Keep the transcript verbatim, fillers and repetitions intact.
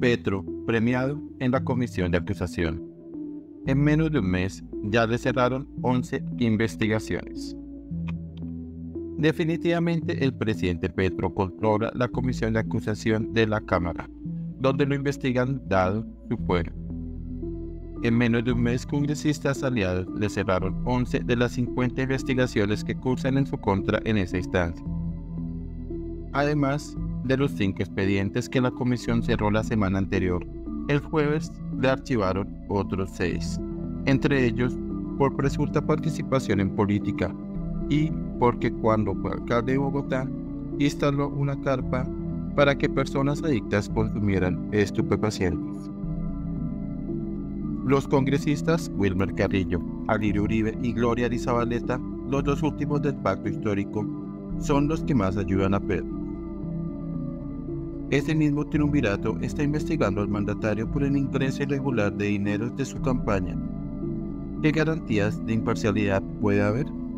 Petro, premiado en la Comisión de Acusación. En menos de un mes, ya le cerraron once investigaciones. Definitivamente, el presidente Petro controla la Comisión de Acusación de la Cámara, donde lo investigan dado su fuero. En menos de un mes, congresistas aliados le cerraron once de las cincuenta investigaciones que cursan en su contra en esa instancia. Además de los cinco expedientes que la comisión cerró la semana anterior, el jueves le archivaron otros seis, entre ellos por presunta participación en política y porque cuando fue alcalde de Bogotá instaló una carpa para que personas adictas consumieran estupefacientes. Los congresistas Wilmer Carrillo, Alirio Uribe y Gloria Elizabaleta, los dos últimos del Pacto Histórico, son los que más ayudan a Petro. Este mismo triunvirato está investigando al mandatario por el ingreso irregular de dineros de su campaña. ¿Qué garantías de imparcialidad puede haber?